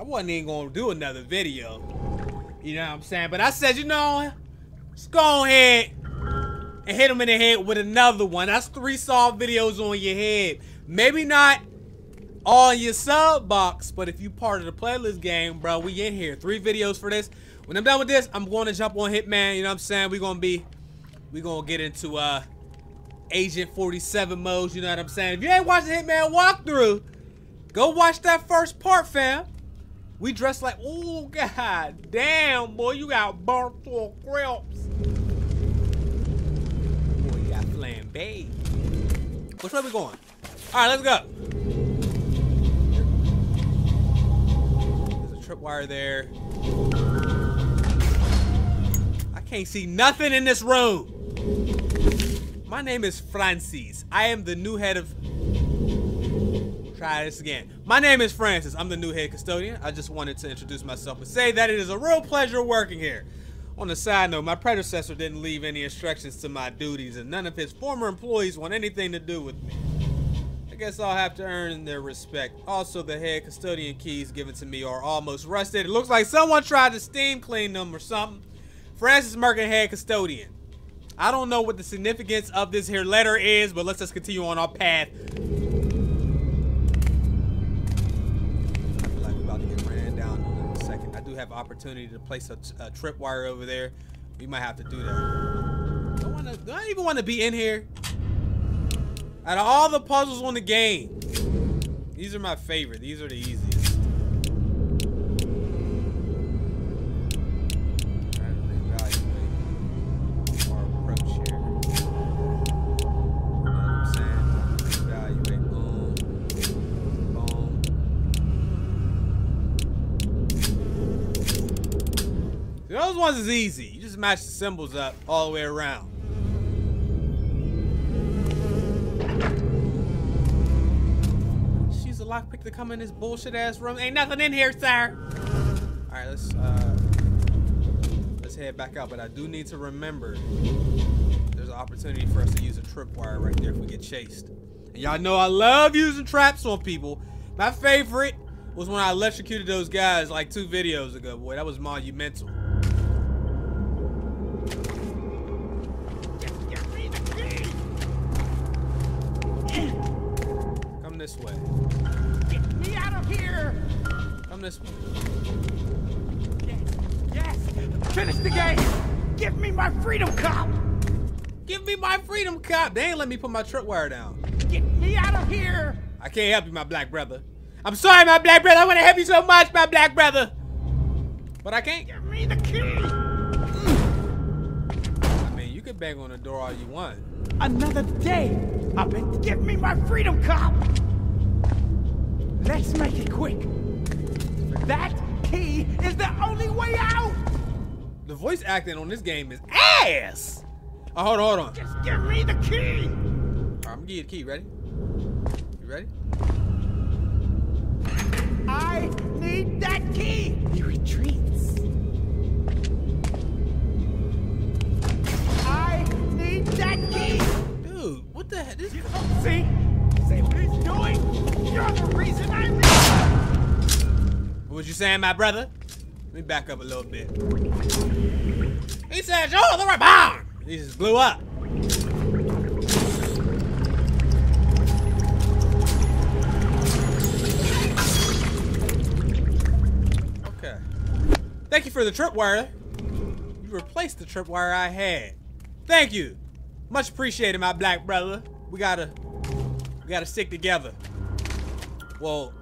I wasn't even gonna do another video. You know what I'm saying? But I said, you know, let's go ahead and hit him in the head with another one. That's 3 Saw videos on your head. Maybe not all in your sub box, but if you part of the playlist game, bro, we in here. 3 videos for this. When I'm done with this, I'm going to jump on Hitman. You know what I'm saying? We're gonna get into Agent 47 modes. You know what I'm saying? If you ain't watching Hitman walkthrough, go watch that first part, fam. We dressed like, oh god damn, boy, you got burnt for cramps. Boy, you got flambé. Which way we going? All right, let's go. There's a tripwire there. I can't see nothing in this room. My name is Francis. I am the new head of... Try this again. My name is Francis. I'm the new head custodian. I just wanted to introduce myself and say that it is a real pleasure working here. On a side note, my predecessor didn't leave any instructions to my duties, and none of his former employees want anything to do with me. I guess I'll have to earn their respect. Also, the head custodian keys given to me are almost rusted. It looks like someone tried to steam clean them or something. Francis Merkin, head custodian. I don't know what the significance of this here letter is, but let's just continue on our path. Have opportunity to place a tripwire over there. We might have to do that. I don't even want to be in here. Out of all the puzzles on the game, these are my favorite. These are the easiest. Those ones is easy. You just match the symbols up all the way around. She's a lockpick to come in this bullshit ass room. Ain't nothing in here, sir. All right, let's head back out. But I do need to remember there's an opportunity for us to use a tripwire right there if we get chased. And y'all know I love using traps on people. My favorite was when I electrocuted those guys like 2 videos ago. Boy, that was monumental. This way. Get me out of here! Come this way. Yes! Yes! Finish the game! Give me my freedom, cop! Give me my freedom, cop! They ain't let me put my tripwire down. Get me out of here! I can't help you, my black brother. I'm sorry, my black brother. I want to help you so much, my black brother. But I can't. Give me the key! I mean, you can bang on the door all you want. Another day! Up and give me my freedom, cop! Let's make it quick. That key is the only way out. The voice acting on this game is ass. Oh, hold on. Just give me the key. Alright, I'm gonna give you the key. Ready? You ready? I need that key. He retreats. I need that key. Dude, what the heck? This is see? Say what he's doing. You're the reason I'm here. What was you saying, my brother? Let me back up a little bit. He said, "You're the right." He just blew up. Okay. Thank you for the tripwire. You replaced the tripwire I had. Thank you. Much appreciated, my black brother. We gotta stick together. Well,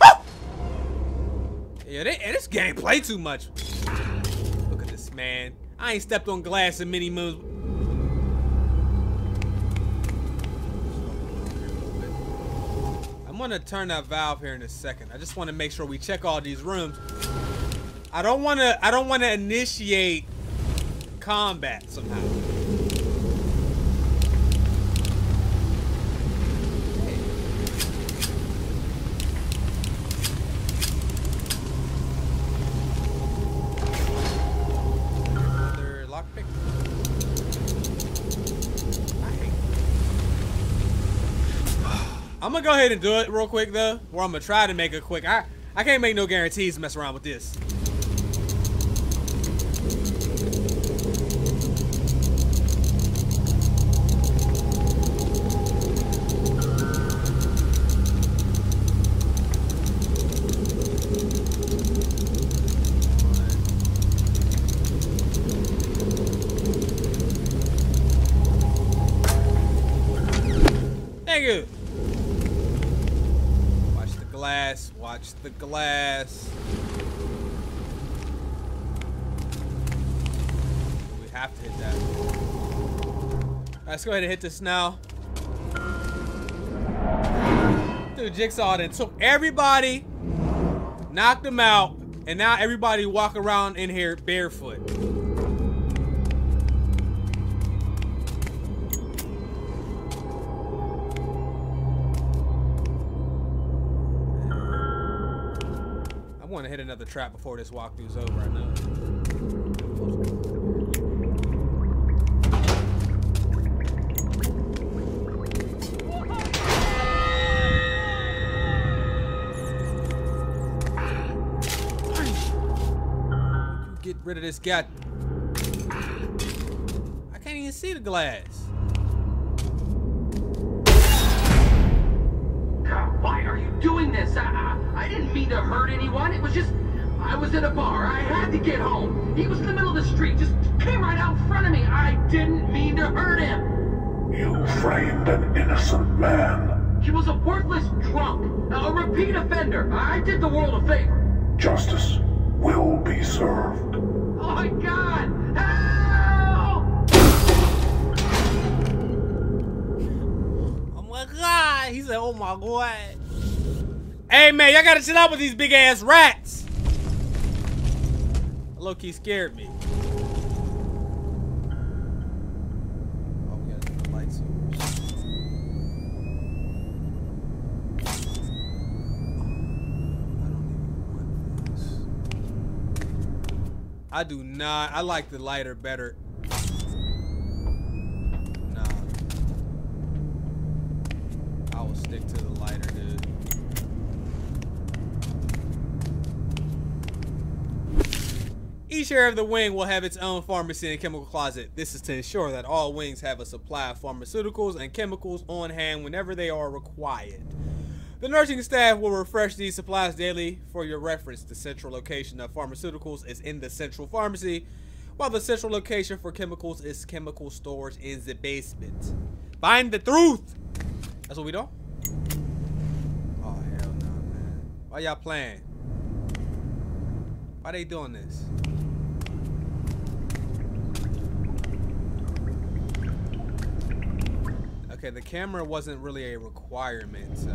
ah! Yeah, this game play too much. Look at this, man. I ain't stepped on glass in many moons. I'm gonna turn that valve here in a second. I just want to make sure we check all these rooms. I don't wanna initiate combat somehow. I'm gonna go ahead and do it real quick though, or I'm gonna try to make it quick. I I can't make no guarantees to mess around with this. The glass. We have to hit that. Alright, let's go ahead and hit this now. Dude, Jigsaw then took everybody, knocked them out, and now everybody walk around in here barefoot. I want to hit another trap before this walkthrough's over, I know. Get rid of this guy. I can't even see the glass. Why are you doing this? I didn't mean to hurt anyone. It was just, I was at a bar. I had to get home. He was in the middle of the street, just came right out in front of me. I didn't mean to hurt him. You framed an innocent man. He was a worthless drunk, a repeat offender. I did the world a favor. Justice will be served. Oh my God! Help! Oh my God! He said, "Oh my God." Hey man, y'all gotta chill out with these big ass rats. Low key scared me. Oh, we gotta turn the lights on. I do not. I like the lighter better. Nah. I will stick to the lighter, dude. Each area of the wing will have its own pharmacy and chemical closet. This is to ensure that all wings have a supply of pharmaceuticals and chemicals on hand whenever they are required. The nursing staff will refresh these supplies daily. For your reference, the central location of pharmaceuticals is in the central pharmacy, while the central location for chemicals is chemical storage in the basement. Find the truth! That's what we do? Oh, hell no, man. Why y'all playing? Why they doing this? Okay, the camera wasn't really a requirement, so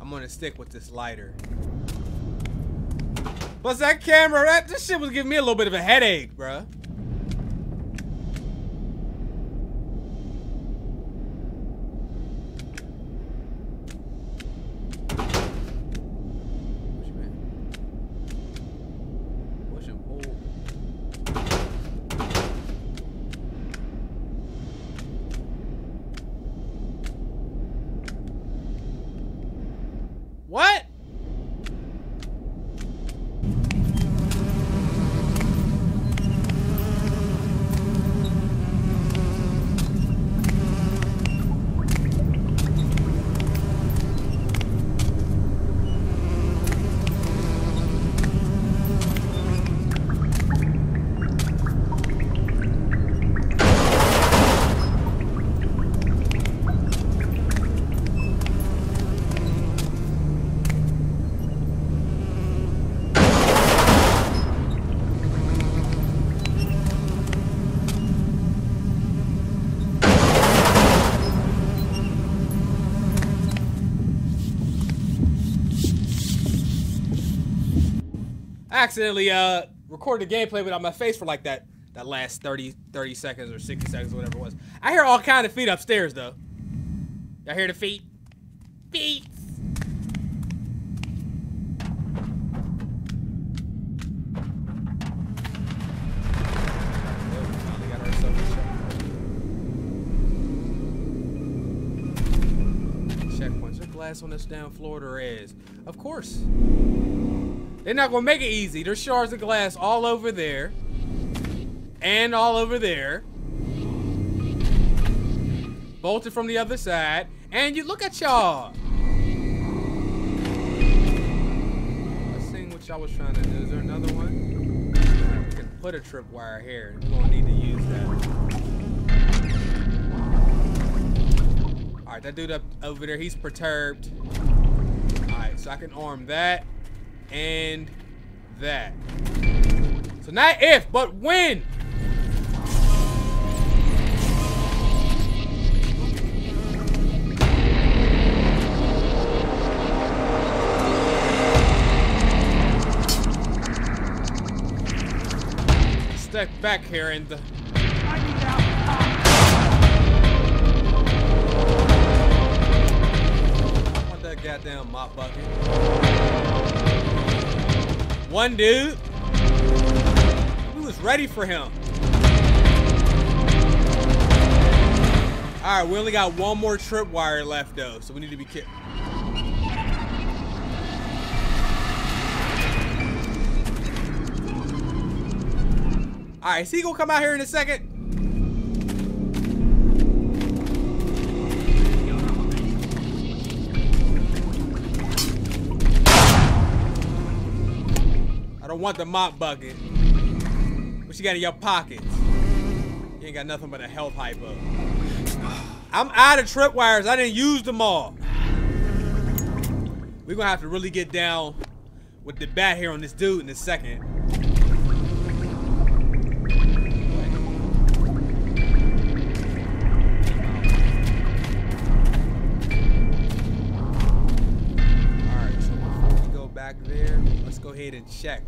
I'm gonna stick with this lighter. Plus that camera, this shit was giving me a little bit of a headache, bruh. Accidentally recorded the gameplay without my face for like that last 30 seconds or 60 seconds, whatever it was. I hear all kind of feet upstairs though. Y'all hear the feet? Feet. Checkpoints. There's glass ass on this damn Florida ass. Of course. They're not gonna make it easy. There's shards of glass all over there. And all over there. Bolted from the other side. And you look at y'all. Let's see what y'all was trying to do. Is there another one? We can put a tripwire here. We're gonna need to use that. Alright, that dude up over there, he's perturbed. Alright, so I can arm that. And that. So not if, but when. Step back here and the I want that goddamn mop bucket. One dude, we was ready for him. All right, we only got one more tripwire left though, so we need to be careful. All right, is he gonna come out here in a second? I want the mop bucket. What you got in your pockets? You ain't got nothing but a health hypo. I'm out of tripwires. I didn't use them all. We're gonna have to really get down with the bat here on this dude in a second. All right, so before we go back there, let's go ahead and check.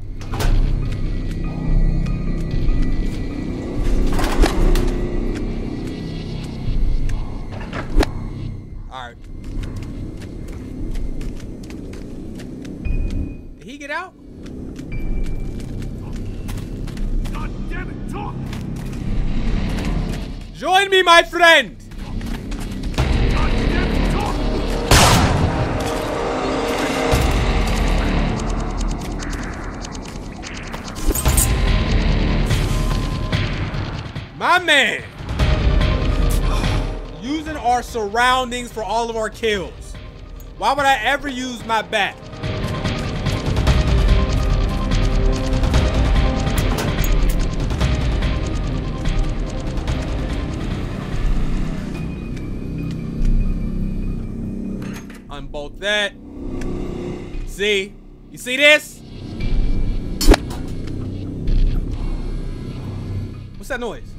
Alright. Did he get out? God damn it, talk! Join me, my friend! God damn it, talk! My man! Using our surroundings for all of our kills. Why would I ever use my bat? Unbolt that. See? You see this? What's that noise?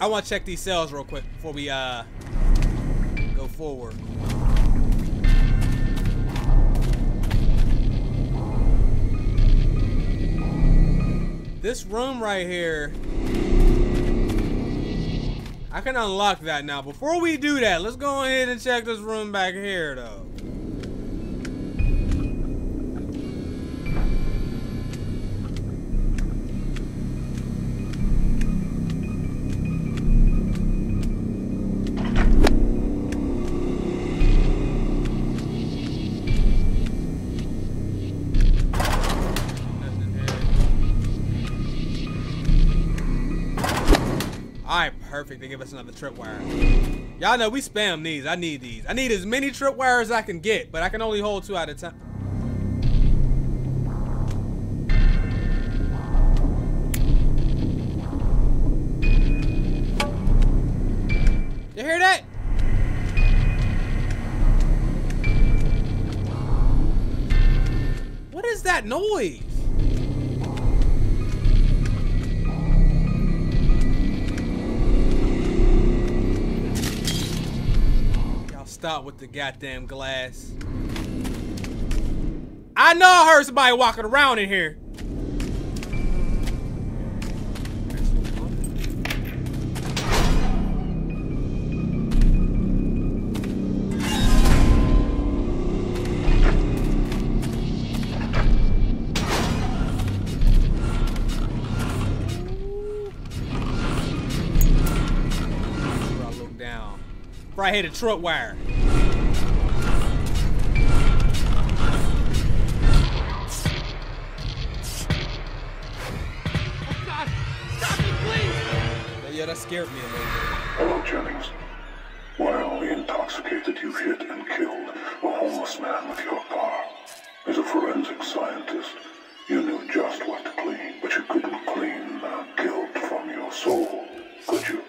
I want to check these cells real quick before we go forward. This room right here, I can unlock that now. Before we do that, let's go ahead and check this room back here though. Perfect, they give us another tripwire. Y'all know we spam these. I need these. I need as many tripwires as I can get, but I can only hold two at a time. You hear that? What is that noise? Stop with the goddamn glass. I know I heard somebody walking around in here. Bro, I hit a truck wire. Oh God, stop me, please! Yeah, that scared me a little bit. Hello, Jennings. While the intoxicated you hit and killed a homeless man with your car, as a forensic scientist, you knew just what to clean, but you couldn't clean the guilt from your soul, could you?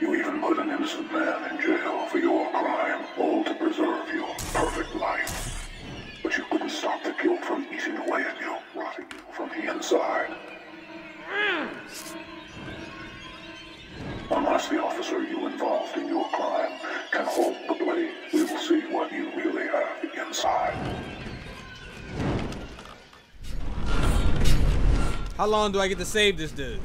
You even put an innocent man in jail for your crime, all to preserve your perfect life. But you couldn't stop the guilt from eating away at you, rotting you from the inside. Unless the officer you involved in your crime can hold the blade, we will see what you really have inside. How long do I get to save this dude?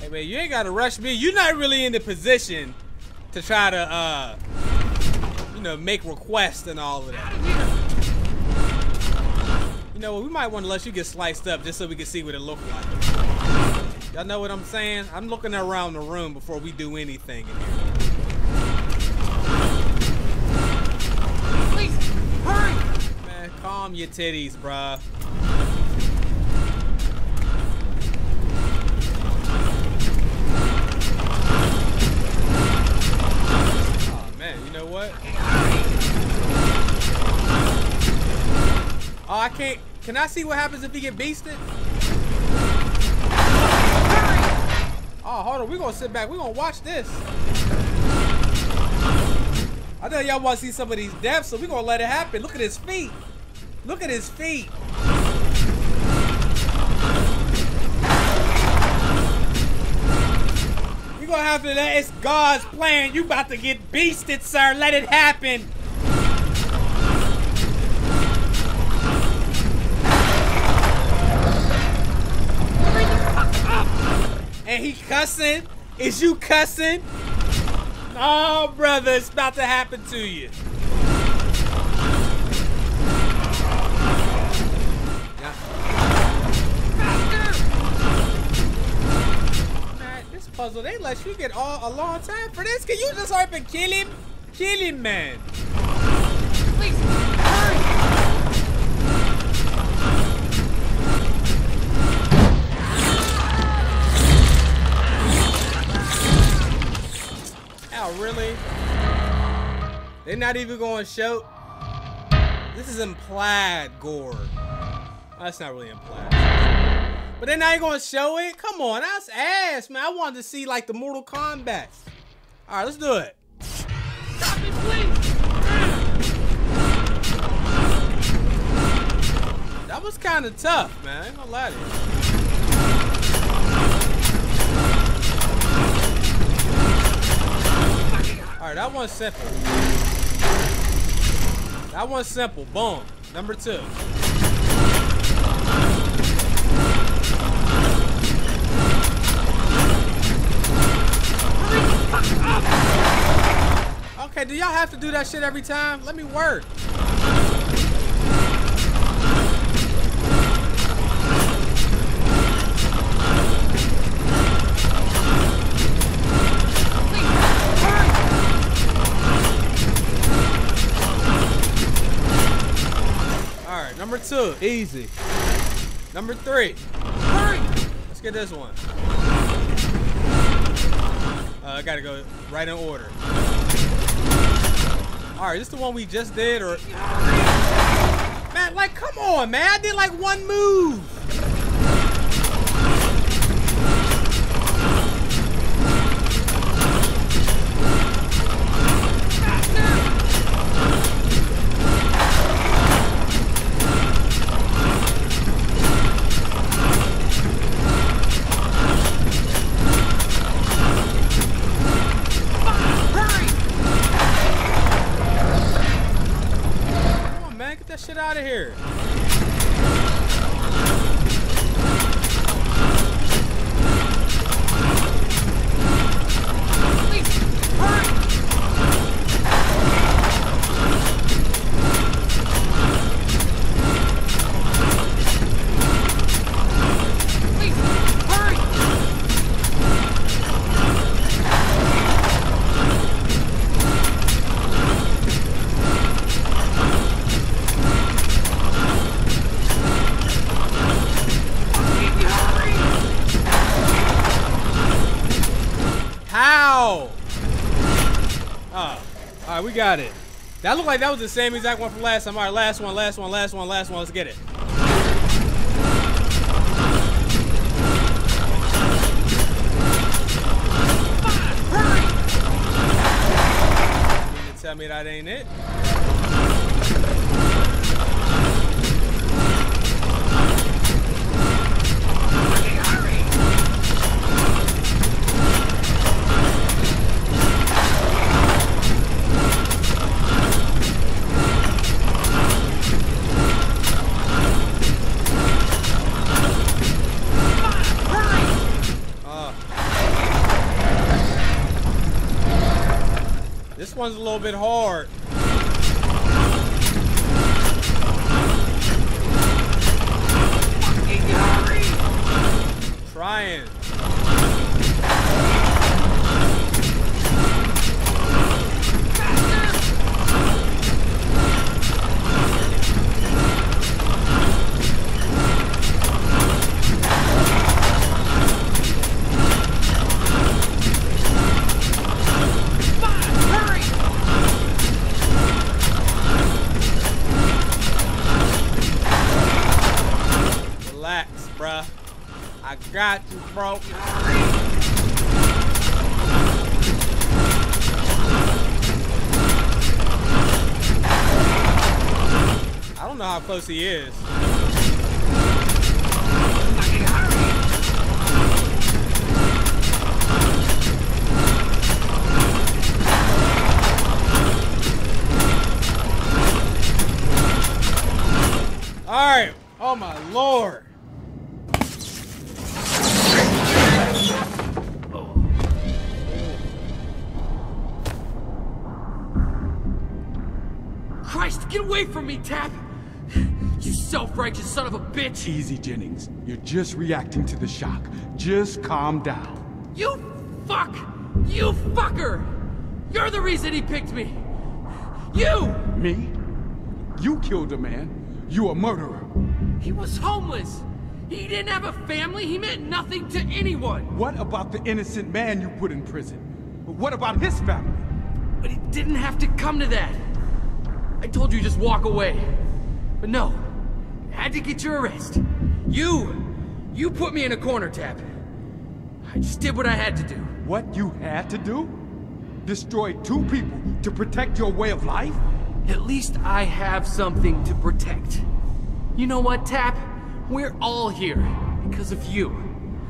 Hey man, you ain't gotta rush me. You're not really in the position to try to, you know, make requests and all of that. You know, we might want to let you get sliced up just so we can see what it looked like. Y'all know what I'm saying? I'm looking around the room before we do anything in here. Man, calm your titties, bruh. Oh man, you know what? Oh, I can't. Can I see what happens if he get beasted? Oh, hold on. We're gonna sit back. We're gonna watch this. I know y'all want to see some of these depths, so we're going to let it happen. Look at his feet. Look at his feet. You're going to have to let it's God's plan. You about to get beasted, sir. Let it happen. And he cussing. Is you cussing? Oh, brother, it's about to happen to you. Yeah. Man, this puzzle, they let you get all a long time for this. Can you just hurry up and kill him? Kill him, man. Please, oh, really? They're not even going to show. This is implied gore. Oh, that's not really implied. But they're not even going to show it? Come on, that's ass, man. I wanted to see like the Mortal Kombat. All right, let's do it. Stop me, please. That was kind of tough, man. I ain't gonna lie to you. Alright, that one's simple. That one's simple. Boom. Number two. Okay, do y'all have to do that shit every time? Let me work. Number two, easy. Number three, hurry. Let's get this one. I gotta go right in order. All right, this the one we just did, or man, like, come on, man! I did like one move. Get that shit out of here. Alright, we got it. That looked like that was the same exact one from last time. Alright, last one. Let's get it. You didn't tell me that ain't it. This one's a little bit hard. Trying. I got you, bro. I don't know how close he is. All right. Oh my Lord. Get away from me, Tapp! You self-righteous son of a bitch! Easy, Jennings. You're just reacting to the shock. Just calm down. You fuck! You fucker! You're the reason he picked me! You! Me? You killed a man. You a murderer. He was homeless. He didn't have a family. He meant nothing to anyone. What about the innocent man you put in prison? What about his family? But it didn't have to come to that. I told you just walk away, but no, I had to get your arrest. You put me in a corner, Tapp. I just did what I had to do. What you had to do? Destroy two people to protect your way of life? At least I have something to protect. You know what, Tapp? We're all here because of you.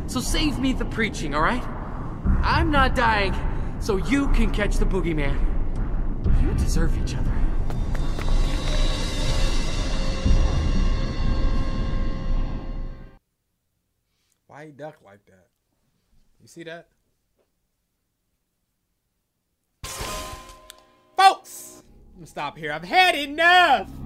So save me the preaching, all right? I'm not dying, so you can catch the boogeyman. You deserve each other. Why he duck like that? You see that? Folks, I'm gonna stop here. I've had enough!